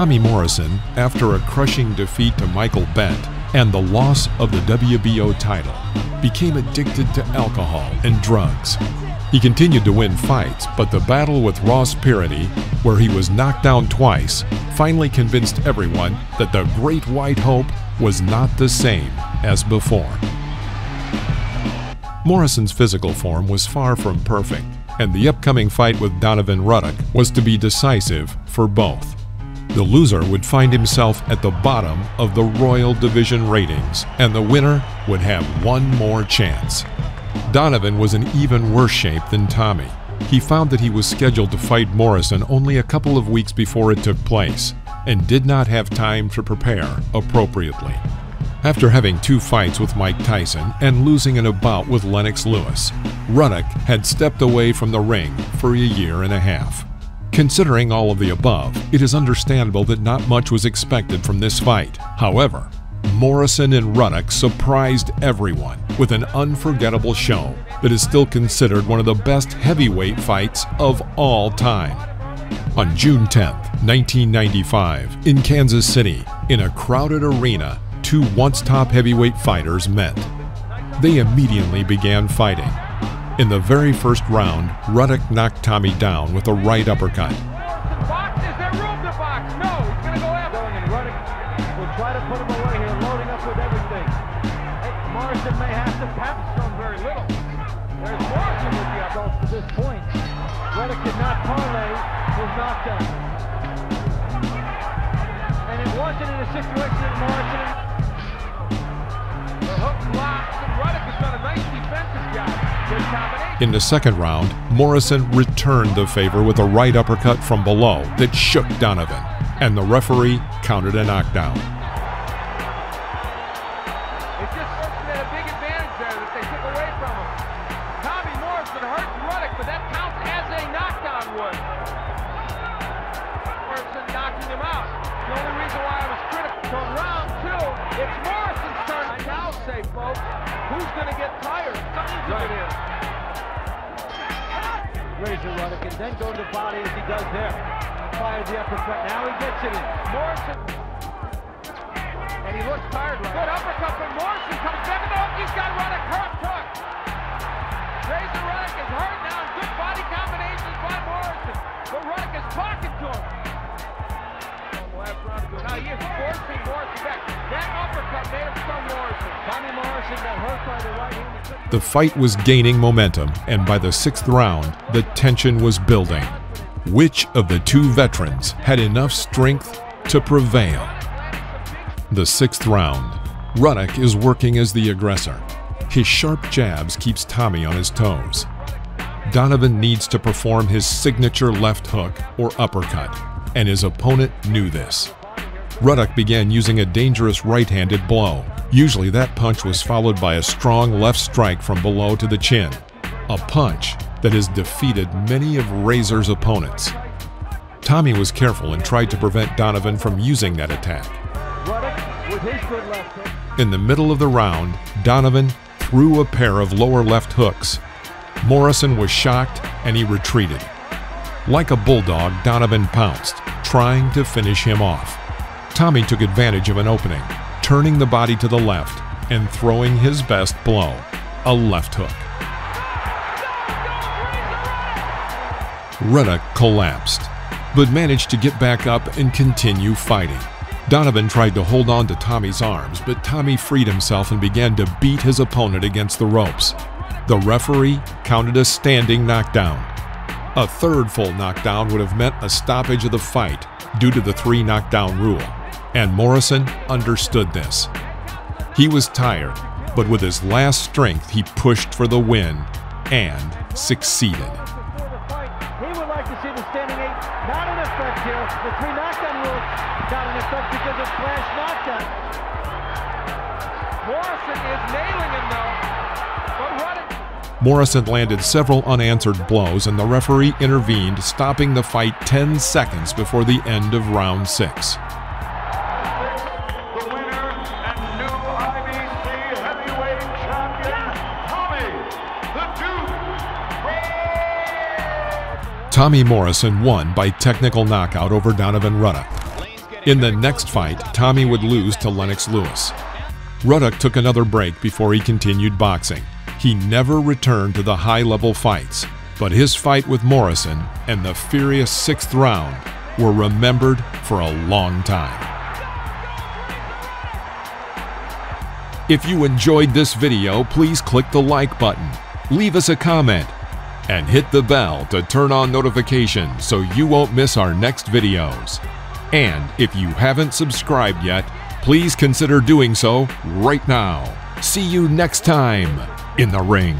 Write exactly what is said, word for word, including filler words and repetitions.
Tommy Morrison, after a crushing defeat to Michael Bent and the loss of the W B O title, became addicted to alcohol and drugs. He continued to win fights, but the battle with Ross Pirity, where he was knocked down twice, finally convinced everyone that the Great White Hope was not the same as before. Morrison's physical form was far from perfect, and the upcoming fight with Donovan Ruddock was to be decisive for both. The loser would find himself at the bottom of the Royal Division ratings, and the winner would have one more chance. Donovan was in even worse shape than Tommy. He found that he was scheduled to fight Morrison only a couple of weeks before it took place, and did not have time to prepare appropriately. After having two fights with Mike Tyson and losing in a bout with Lennox Lewis, Ruddock had stepped away from the ring for a year and a half. Considering all of the above, it is understandable that not much was expected from this fight. However, Morrison and Ruddock surprised everyone with an unforgettable show that is still considered one of the best heavyweight fights of all time. On June tenth, nineteen ninety-five, in Kansas City, in a crowded arena, two once top heavyweight fighters met. They immediately began fighting. In the very first round, Ruddock knocked Tommy down with a right uppercut. Box, is there room to box? No, he's going to go after him. And Ruddock will try to put him away here, loading up with everything. Hey, Morrison may have to pounce on very little. There's Morrison with the adults to this point. Ruddock did not parlay his knockdown. And it wasn't in a situation that Morrison... The hook locks, and Ruddock has done a nice defensive job. In the second round, Morrison returned the favor with a right uppercut from below that shook Donovan, and the referee counted a knockdown. It's just a big advantage there that they took away from him. Tommy Morrison hurts Ruddock, but that counts as a knockdown would. Morrison knocking him out. The only reason why I was critical. So round two, it's Morrison's turn. I now say, folks, who's going to get tired? Something's going to get. Razor Ruddock and then go to the body as he does there. Fires the uppercut. Now he gets it in. Morrison. And he looks tired. Right? Good uppercut from Morrison. Comes back in the hook. He's got Ruddock hurt. Tuck. Razor Ruddock is hurt now. Good body combinations by Morrison. But Ruddock is talking to him. Now he is forcing Morrison back. That uppercut made him stun Morrison. Tommy Morrison got hurt by the right hand. The fight was gaining momentum, and by the sixth round, the tension was building. Which of the two veterans had enough strength to prevail? The sixth round, Ruddock is working as the aggressor. His sharp jabs keeps Tommy on his toes. Donovan needs to perform his signature left hook or uppercut, and his opponent knew this. Ruddock began using a dangerous right-handed blow. Usually that punch was followed by a strong left strike from below to the chin, a punch that has defeated many of Razor's opponents. Tommy was careful and tried to prevent Donovan from using that attack. In the middle of the round, Donovan threw a pair of lower left hooks. Morrison was shocked and he retreated. Like a bulldog, Donovan pounced, trying to finish him off. Tommy took advantage of an opening, turning the body to the left and throwing his best blow, a left hook. Ruddock collapsed, but managed to get back up and continue fighting. Donovan tried to hold on to Tommy's arms, but Tommy freed himself and began to beat his opponent against the ropes. The referee counted a standing knockdown. A third full knockdown would have meant a stoppage of the fight due to the three knockdown rule. And Morrison understood this. He was tired, but with his last strength, he pushed for the win and succeeded. He would like to see the standing eight not in effect here. The three knockdown rule not in effect because of flash knockdown. Morrison is nailing him though. But Ruddock. Morrison landed several unanswered blows, and the referee intervened, stopping the fight ten seconds before the end of round six. Tommy Morrison won by technical knockout over Donovan Ruddock. In the next fight, Tommy would lose to Lennox Lewis. Ruddock took another break before he continued boxing. He never returned to the high-level fights, but his fight with Morrison and the furious sixth round were remembered for a long time. If you enjoyed this video, please click the like button, leave us a comment, and hit the bell to turn on notifications so you won't miss our next videos. And if you haven't subscribed yet, please consider doing so right now. See you next time in the ring.